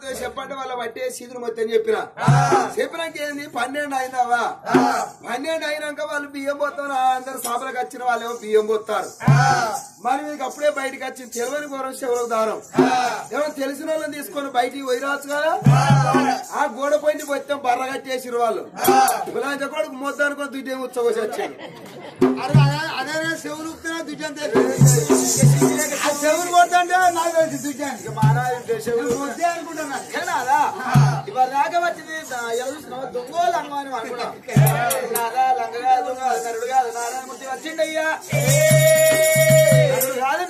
वाल पटे सीधु मत पन्नेवा पन्नेक वाल बिह्यम पोतना अंदर सापल वाले बिह्यम पोतार मन इपड़े बैठक चलने गौरव शिव दारण एवं बैठक वैरा आ गोड़ पैंट बच्चों बर्र कटेसर वाल मोदा दुजन उच्चकोचे अरे शिवल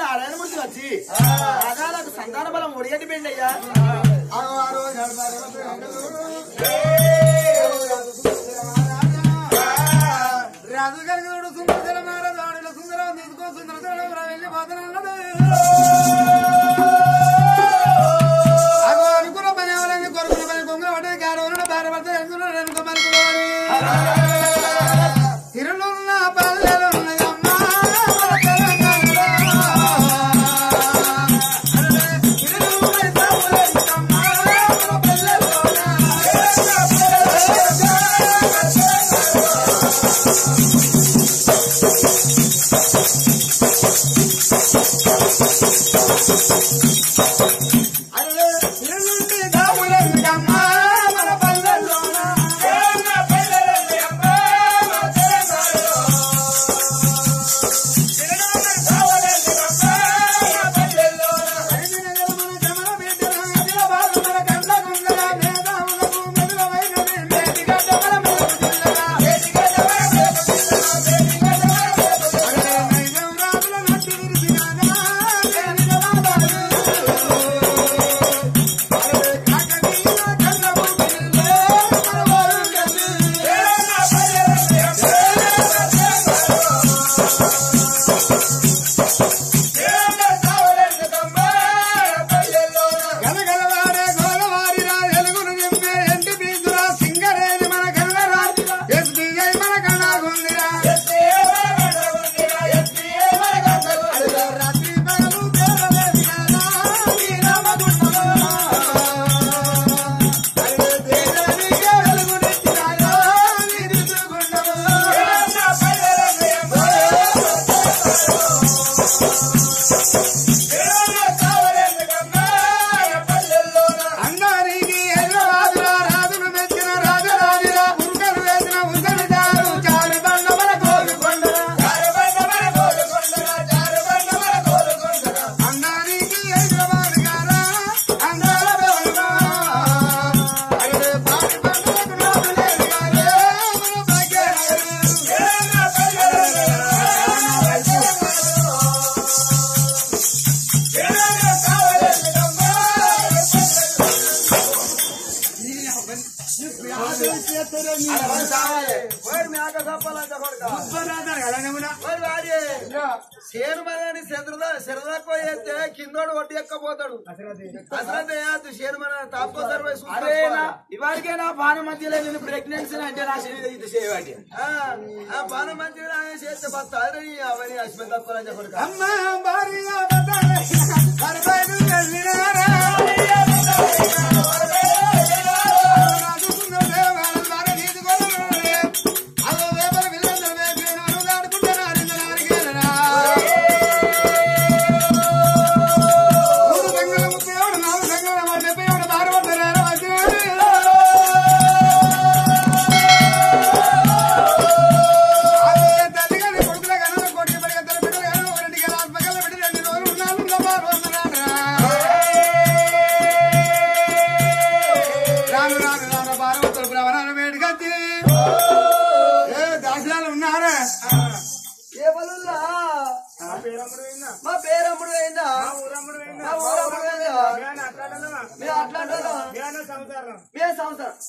नारायणमूर्ति संतान बल मुड़गटी पेंड राजू सुंदर महाराज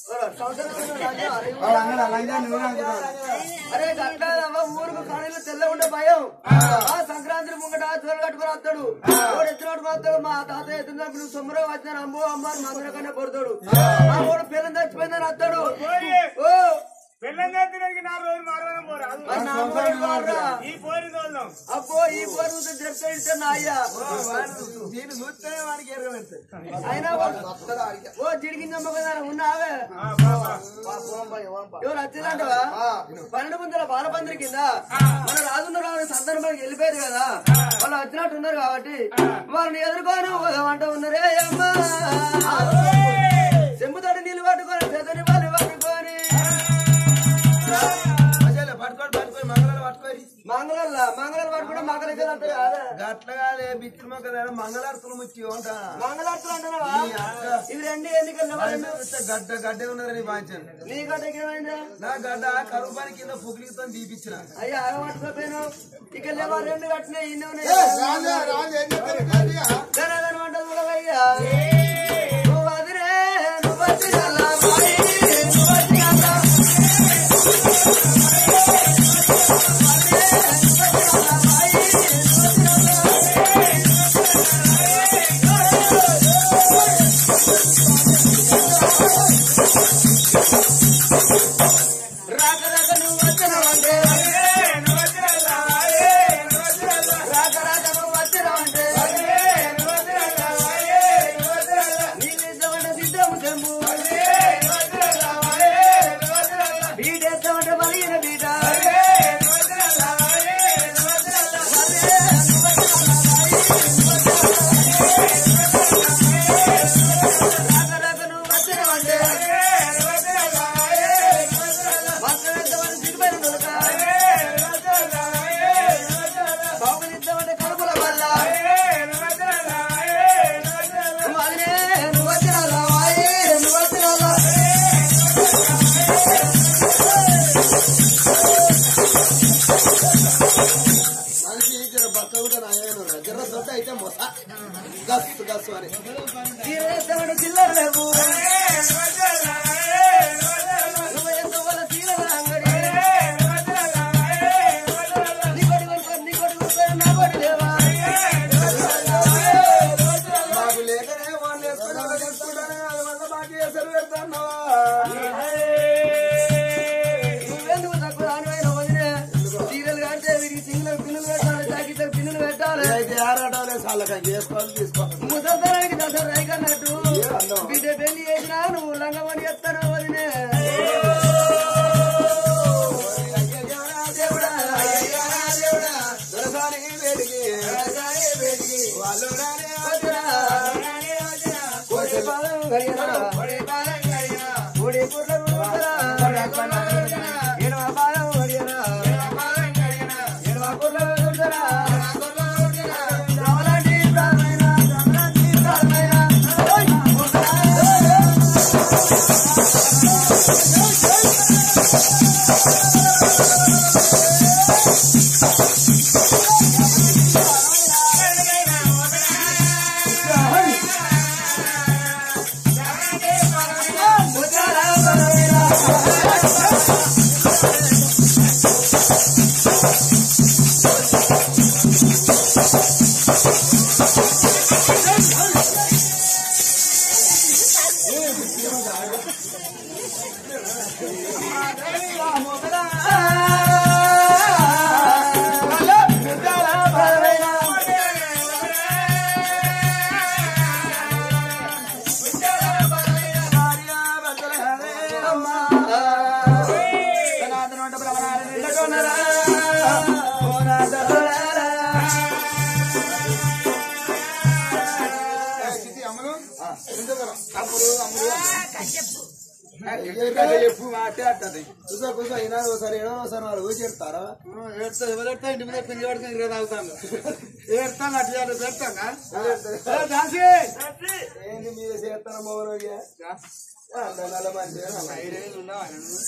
सुंदर सुंदर పన్నెండు బాలబందరి కింద మన రాజున్న రాజు సందర్భానికి వెళ్ళిపోయారు కదా, వాళ్ళు వచ్చినట్టున్నారు కాబట్టి వాళ్ళని ఎదుర్కొని అంట ఉన్నారే అమ్మా. చెంబుతోటి నీళ్ళు పట్టుకొని పెద్దని వాళ్ళు పట్టుకొని మంగళ మంగళారు పట్టుకుంటే మంగళ అట్లా కాదే బిచ్చి మొక్క మంగళార్తులు ముచ్చి ఉంటా మంగళార్తులు అంటారా? ఇవి రెండు ఎన్నికలు గడ్డ గడ్డ ఉన్నారు నీ బాధ్యం. నీ గడ్డ నా గడ్డ కరువు పని కింద పుగిలితో దీపించిన అయ్యా పట్టుకోపోయాను. ఇక్కడ లేవా రెండు కట్టినా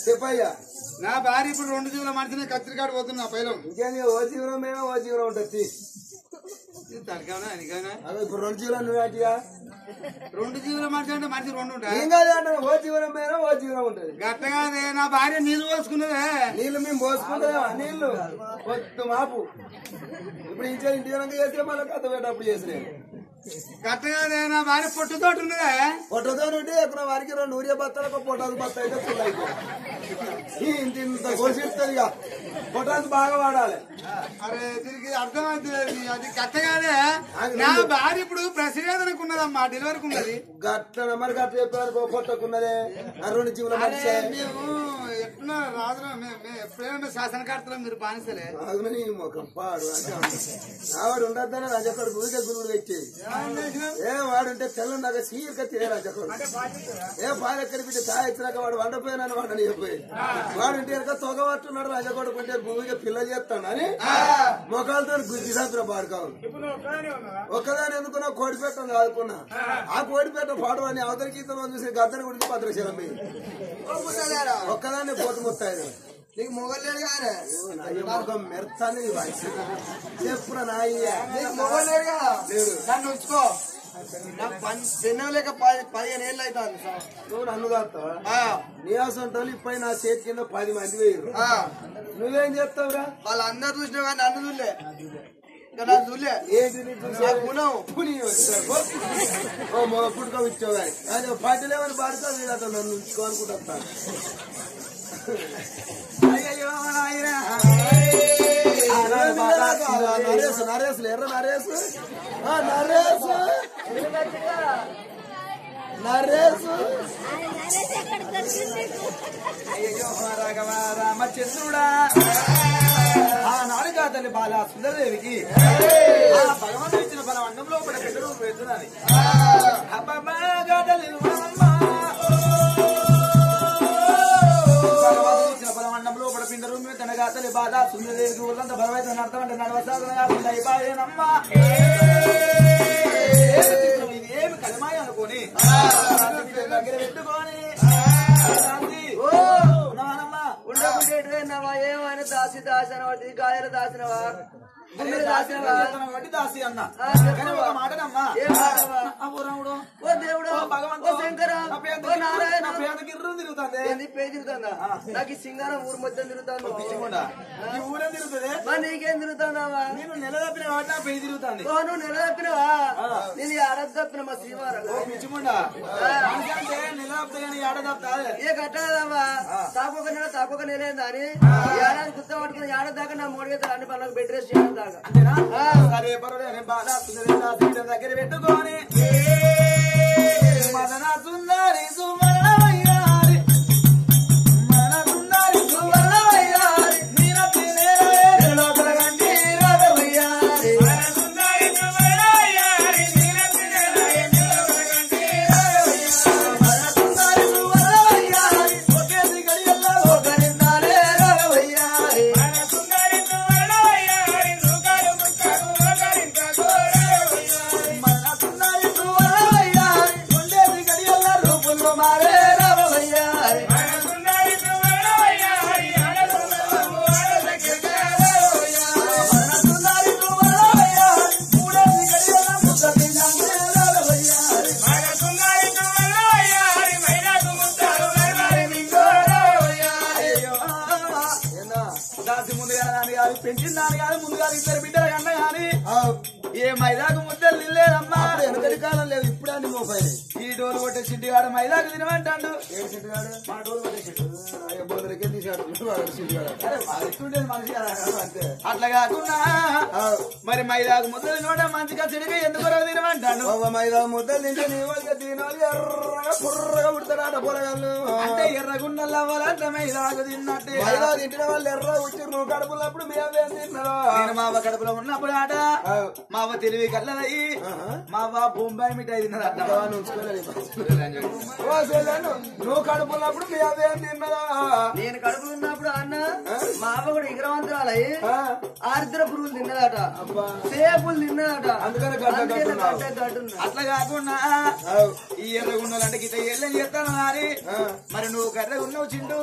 చెప్పయ్యా నా భార్య ఇప్పుడు రెండు జీవుల మనిషిని కత్తిరికాడు పోతున్నా పైలం. ఇంకేంది ఓ జీవులం మేమో ఓ జీవులం ఉంటుంది ఇప్పుడు రెండు జీవులు నువ్వు అటుగా రెండు జీవుల మనిషి అంటే మనిషి రెండు ఉంటాయి. ఓ జీవులం మేమో ఓ జీవులం ఉంటుంది గట్టగా. నా భార్య నీళ్లు పోసుకున్నదే నీళ్లు మేము పోసుకుంటా నీళ్లు పొద్దు మాపు ఇప్పుడు ఇంట్లో ఇంటి చేస్తే మళ్ళీ కథ పెట్టప్పుడు చేసిన పొట్టుతోటి ఎక్కడ వారికి 2 ఊరియా బత్తాలకు పొటాస్ బత్త అయితే పుల్లైపోయి ఇంత కోసిస్తుంది. పొటాస్ బాగా వాడాలి. అరే దీనికి అర్థం అవుతుంది అది కట్టగానే. నా భార్య ఇప్పుడు ప్రసివేదనకు ఉన్నదమ్మా, డెలివరీకి ఉన్నది. గట్ల మరి గట్ల చెప్పారు పొట్టకున్నదే 2 జీవుల మనిషి. మేము ఎట్లా రాదు ఎప్పుడైనా శాసనకర్తలు మీరు బానిసలే. రాజుని ముఖం పాడు అంటే ఆవిడ ఉండద్దని రాజకడు గురికే గురువుడు పెట్టేది. ఏ వాడుంటే తెల్లందాక సీరిక తినే రాజకోడు. ఏ బాధెక్కడి బిడ్డ తాగిచ్చినాక వాడు వండపోయినాను వాడని చెప్పేది. వాడుంటే ఎనక తొగబట్టున్నాడు రాజకోడు కొంటే భూమికి పిల్ల చేస్తాడని మొఖాలతో గుజ్జిసాత్ర పాడుకోవాలి. ఒక్కదాని ఎందుకున్నా కోడిపేటను కాదుకున్నా ఆ కోడిపేట పాడు అని అవతల గీతలో చూసి గద్దరి గుడికి భద్రశీలం పోయింది. ఒక్కదాన్ని పోతు ముత్తాయి నీకు మొగలేడు కానీ మెరతాను చెప్పురా నాయ్యా నీకు మొగలేడుగా లేడు నన్ను ఉంచుకో. 15 ఏళ్ళు అవుతాను సార్ నువ్వు నన్ను కాస్తావా? నీవాసం వాళ్ళు ఇప్పటి నా చేతి కింద 10 మంది వేయరు. నువ్వేం చెప్తావురా? వాళ్ళందరూ చూసినావు కానీ నన్ను చూడలే. పుట్టుకో ఇచ్చావు కానీ అది పాటలేమని పాడుతావు నేను అతను నన్ను ఉంచుకో అనుకుంటాను. నరేసు నరేసులు ఎర్ర నరేసు నరేసు నరేసు అయ్యో రాఘవా రామచంద్రుడా ఆనాడు కాదండి బాల సుందరదేవికి భగవంతుడు ఇచ్చిన బల అన్నంలో పడే పెద్దలు వెళ్తున్నాను. అబ్బా కాదలి తనగాతలి బాధ సుందరదేవి ఊళ్ళంతా బలమైతే అర్థం అంటే నడవసాగనమ్మా ఏమి కలిమాయ అనుకోని దగ్గర పెట్టుకోని ఉండకుంటేవా ఏమైనా దాసి దాసినవా గాయర దాసినవా దాసి అన్నా మాటనమ్మా నాకు ఈ సింగారం ఊరు మొత్తం తిరుగుతాను. నీకేం తిరుగుతావా? నేను నెల తప్పినవా? నా పేరు తిరుగుతాను. నువ్వు నెల తప్పినవా? నేను ఏడ తప్పిన మా శ్రీవారం నెల తప్పని ఏడ తప్పా? ఏ కట్టలేదమ్మా తాకొక నెల తాకొక నెల అని ఏడాది గుర్త పట్టుకుని ఏడాదాకా నా మోడగేస్తారు అన్ని పనులకు బెడ్ రెస్ట్ ఏడాదాకా దగ్గర పెట్టుకోని మదన సుందరి సుమరణమయ్యారి మన సుందరి సుమరణమయ్యారి నీరతి నేరలోకల గంటి రవయ్యారి మన సుందరి సుమరణమయ్యారి నీరతి నేరలోకల గంటి రవయ్యారి మన సుందరి సుమరణమయ్యారి ఒకేసి గడియల్లో ఒకరిందాలే రవయ్యారి మన సుందరి సుమరణమయ్యారి సుఖాలు ముఖాలు ఒకరిందాకో రవయ్యారి మన సుందరి సుమరణమయ్యారి మారే రవయ్యా సుందరి సుమరయ్యా సుందరి సుమరయ్యా దాసి ముందుగా నాన్న గారు పెంచిన నాన్న గారు ముందుగా ఇద్దరు బిడ్డలు కన్నా కానీ ఏ మైదాకు ముద్దలు తినలేదమ్మా. వెనకటి కాలం లేదు ఇప్పుడు అన్ని మోబైల్ ఈ డోలు కొట్టే సిడ్డిగాడు మైదాకు తినమంటాడు. ఏ సిడ్డిగాడు? మా డోలు కొట్టే సిడ్డులకే తీసాడు సిడ్డిగాడు మనిషి అంతే. అట్లా కాకుండా మరి మైదాకు ముద్దలు తినమంటే మంచిగా సిడిగా ఎందుకు తినమంటాడు? మైదాకు ముద్దలు తింటే నీవల్గా తినాలి ఎర్రగా పుర్రగా పుడతాడు ఆట పొరగాళ్ళు అంటే ఎర్రగుండలు అవ్వాలంటే మైదాకు తిన్నట్టే. మైదాకు తింటే వాళ్ళు ఎర్ర ఉట్టి నువ్వు కడుపులప్పుడు మేమే తిన్నాడు. నేను మా అవ్వ కడుపులో ఉన్నప్పుడు ఆట మా అవ్వ తెలివి కల్లదయ్యి మా అవ్వ బొంబాయి మిఠాయి తిన్నదట. నువ్వు కడుపున్నప్పుడు మీ అవ్వ ఏం తిన్నదా? నేను కడుపులు ఉన్నప్పుడు అన్న మా అవ్వ కూడా విగ్రహవంతురాలయ్యి ఆరిద్ర పురుగులు తిన్నదట, సేపులు తిన్నదట. అందుకని అట్లా కాకుండా ఈ ఎర్రగుండాలంటే గిట్ట ఏళ్ళని చేస్తాను మరి నువ్వు కర్ర ఉన్నావు చిండు,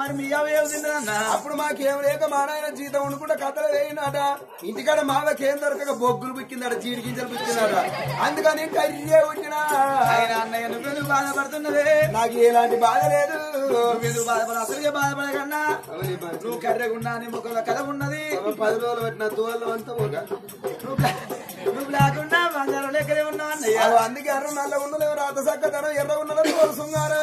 మరి మీ అవేవుందా? అప్పుడు మాకేం లేక మా నాయన జీతం ఉండకుండా కథలు వేయినాట. ఇంటికాడ మాకేం దొరకక బొగ్గులు పుక్కిందట, జీడి గింజలు పుక్కిందట. అందుకని కర్రే ఉండినా ఆయన అన్నయ్య నువ్వు బాధపడుతున్నదే. నాకు ఎలాంటి బాధ లేదు, నువ్వు బాధపడ, అసలుగా బాధపడకన్నా. నువ్వు కర్రెగున్నా నీ ముఖంలో కథ ఉన్నది. 10 రోజులు పెట్టిన తోళ్ళు అంతా నువ్వు లేకుండా బంగారం లెక్కలే ఉన్నావు అన్నయ్య. అందుకే అర్ర నల్ల ఉండలేవు, రాత సక్కదనం ఎర్ర ఉన్నదో తోలుసున్నారే.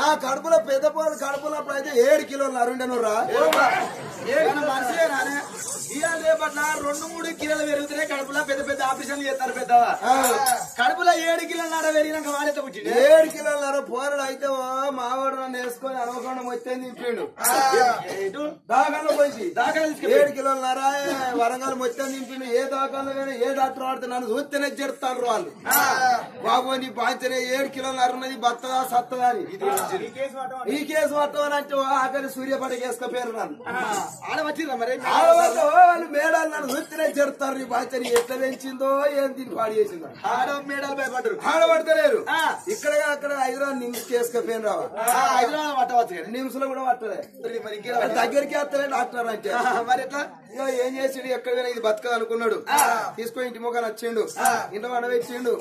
నా కడుపులో పెద్ద పోడు కడుపులప్పుడు అయితే 7 కిలోలు అరుండెనురా పట్ల 2-3 కిలోలు పెరుగుతూనే కడుపులో పెద్ద పెద్ద ఆపరేషన్లు చేస్తారు. పెద్దవా కడుపులో 7 కిలోలు పెరిగినాక వాడైతే పుట్టింది. 7 కిలోలు పోరడు అయితే మావాడు నన్ను వేసుకొని అనుకోండి వచ్చే నింపాడు. దాఖలు పోయింది, దాఖలు 7 కిలోలున్నారా వరంగల్ మొత్తం నింపిండు. ఏ దాఖలు ఏ డాక్టర్ వాడితే నన్ను చూస్తేనే చెడుతారు వాళ్ళు. బాబు నీ బాధ్యత 7 కిలోలు ఉన్నది బత్తదా సత్తదా అని ఈ కేసు పట్టమని అంటే ఆఖరి సూర్యపడ కేసుకు పేరు నన్ను ఆడవచ్చిందా మరి వాళ్ళు మేడాలు నన్ను చూస్తేనే చెడుతారు. నీ బాధ్యత ఎట్లా పెంచిందో ఏం దీన్ని పాడు చేసిందో. ఆడవ మేడాలు భయపడ్డారు, ఆడబడతలేరు. ఇక్కడ అక్కడ హైదరాబాద్ నిమ్స్ కేసుకు పేరు రావు, హైదరాబాద్ పట్టవచ్చు, నిమ్స్ లో కూడా పట్టలేదు. మరి దగ్గరికి వస్తలేదు డాక్టర్ అంటే మరి ఎట్లా ఏం చేసిండు? ఎక్కడికైనా ఇది బతకదు అనుకున్నాడు, తీసుకొని ఇంటి ముఖాన్ని వచ్చిండు, ఇంట్లో అడవచ్చిండు.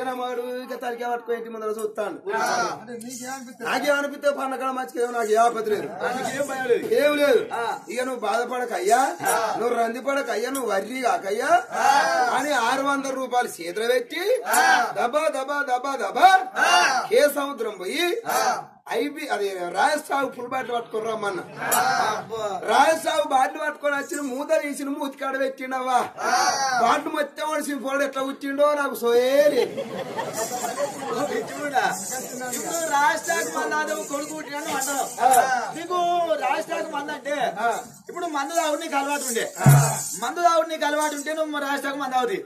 ఏనాడు ఇంకా తడికే పట్టుకుని ఇంటి ముందర చూస్తాను. నాకేం అనిపిస్తే పండగ మంచిగా నాకు ఏ ఆపత్తి లేదు, ఏం లేదు. ఇక నువ్వు బాధపడక అయ్యా, నువ్వు రందిపడక అయ్యా, నువ్వు వర్రీ కాకయ్యా అని 600 రూపాయలు చేతులు పెట్టి దబా దబా దబా దబా ఏ సముద్రం పోయి అయిపోయి అదే రాజసాగు ఫుల్ బాటిల్ పట్టుకుని రమ్మన్న. రాజసాగు బాటిల్ పట్టుకొని వచ్చిన మూత తీసిన మూతికాడ పెట్టిండవా. బాటిల్ మొత్తం వాడు సింఫోడు ఎట్లా కూర్చిండో నాకు సోయేది. రాజసాగు మందు కొడుకు పుట్టినాను అంటారు నీకు. రాజసాగు మందు అంటే ఇప్పుడు మందు తాగుడు నీకు అలవాటు ఉండే, మందు తాగుడు నీకు అలవాటు ఉంటే నువ్వు రాజసాగు మందు అవుతుంది.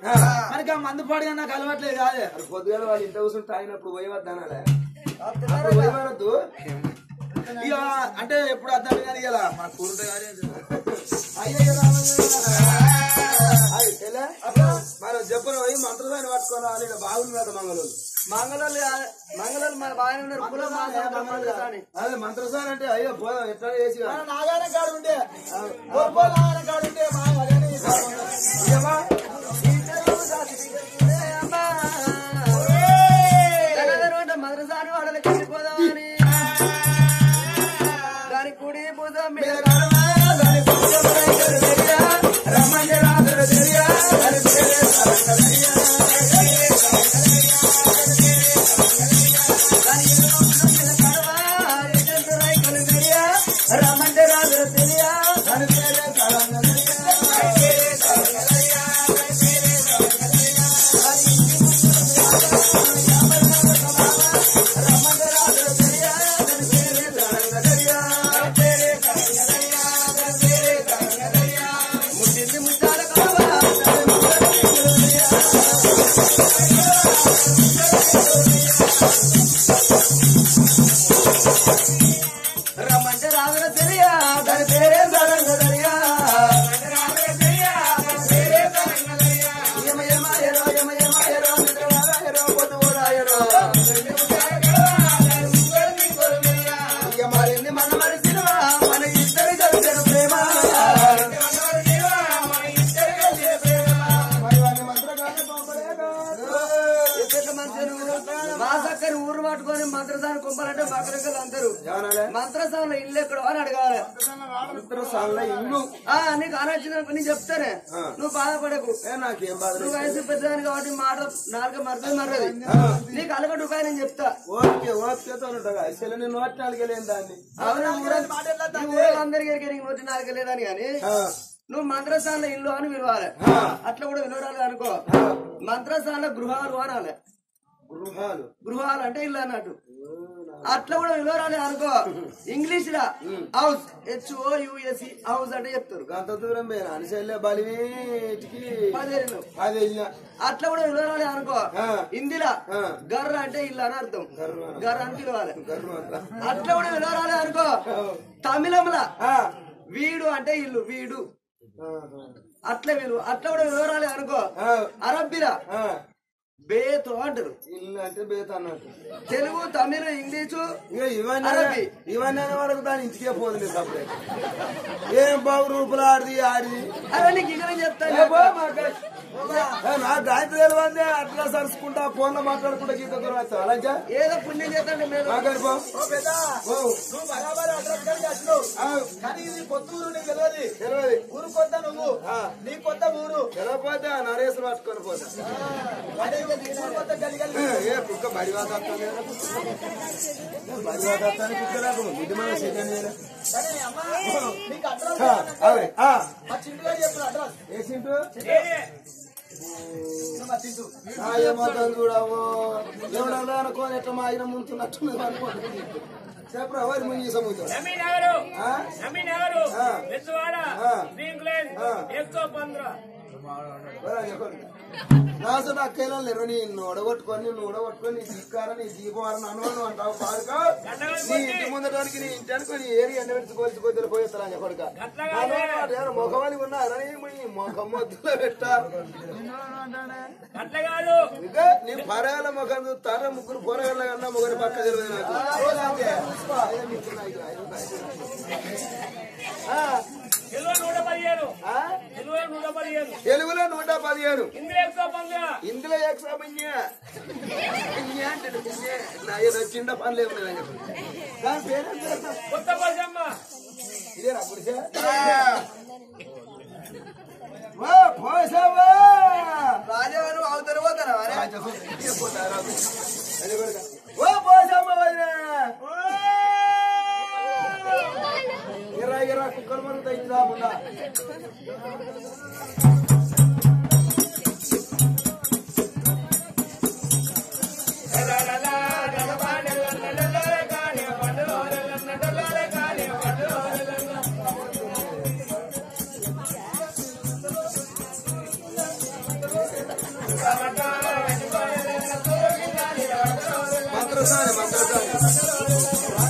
మనకి ఆ మందు పాడుగా నాకు అలవాట్లేదు కాదే. పొద్దుగా వాళ్ళు ఇంత కూర్చుని తాగినప్పుడు పోయవద్దనాలే అంటే ఎప్పుడు అర్థం కానీ ఇలా మన కూరత మనం చెప్పిన పోయి మంత్రదాన్ని పట్టుకొని వాళ్ళు ఇలా బాగున్నారు కదా. మంగళూరు మన బాగానే ఉన్నారు. అదే మంత్రసాని అంటే అయ్యో పోదాం ఎట్లా చేసి నాగానే కాడు ఉంటే కాడు ఉంటే I'm gonna నువ్వు మంత్రసాల ఇల్లు అని విలువాలి, అట్లా కూడా విలువరాలి అనుకో. మంత్రసాల గృహాలు అనాలి, గృహాలు గృహాలు అంటే ఇల్లు అన్నట్టు, అట్లా కూడా విలువరాలి అనుకో. ఇంగ్లీష్ లా హౌస్, HOUSE హౌస్ అంటే చెప్తారు. అట్లా కూడా విలువరాలి అనుకో. హిందీలా గర్ర అంటే ఇల్లు అని అర్థం, గర్ర అని పిలవాలి, అట్లా కూడా విలువరాలి అనుకో. తమిళంలా వీడు అంటే ఇల్లు, వీడు అట్లా విలువ, అట్లా కూడా విలువరాలి అనుకో. అరబ్బీలా బేతో అంటారు, ఇల్లు అంటే బేతో అన్నట్టు. తెలుగు, తమిళ, ఇంగ్లీషు ఇవన్నీ ఇవన్నీ వరకు దాని ఇంటికే పోతుంది తప్పే. ఏం బాబు రూపులు ఆడిది ఆడిది అవన్నీ గిగరం చెప్తాను. నాకు గాయత్రి తెలివందే అట్లా సరుచుకుంటా ఫోన్ లో మాట్లాడుకుంటా గీత తర్వాత అలాగే ఏదో పుణ్యం చేద్దాం. కొత్తూరు తెలియదు, ఊరు కొత్త, నువ్వు నీ కొత్త ఊరు తెలియపోతే నరేశ్వరు పట్టుకొని పోతా. ఏ కుక్క బడివాత బడివాత చూడవు ఎవడన్నా అనుకోని ఎట్లా మా ఆయన ముందు నచ్చుకునేది అనుకోండి. చెప్పరు ఎవరు ముందు సముద్రం రాసుడు అక్కయ్యలో లేరు. నిన్ను ఉడగొట్టుకొని నిన్ను ఉడగొట్టుకొని నీ చిక్కారా నీ దీపావళి అనుమానం అంటావు పాడుకో. నీ ఇంటి ముందటానికి నీ ఇంటి అనుకో నీ ఏరి ఎండ పెట్టుకోవచ్చు పోయేస్తారు అని కొడుక మొఖమని ఉన్నారని మొఖం మొద్దులో పెట్టారు. నీ పరగాల మొఖం చూస్తారా ముగ్గురు పొరగాళ్ళ కన్నా ముగ్గురు పక్క తెలియదు నాకు. తెలుగులో 115, ఇందులో చిన్న పనులు ఇదేనా రాజేవారు అవుతారు పోతారా కుక్కలు మనకు తగ్గిదాకుండా మంత్రసాని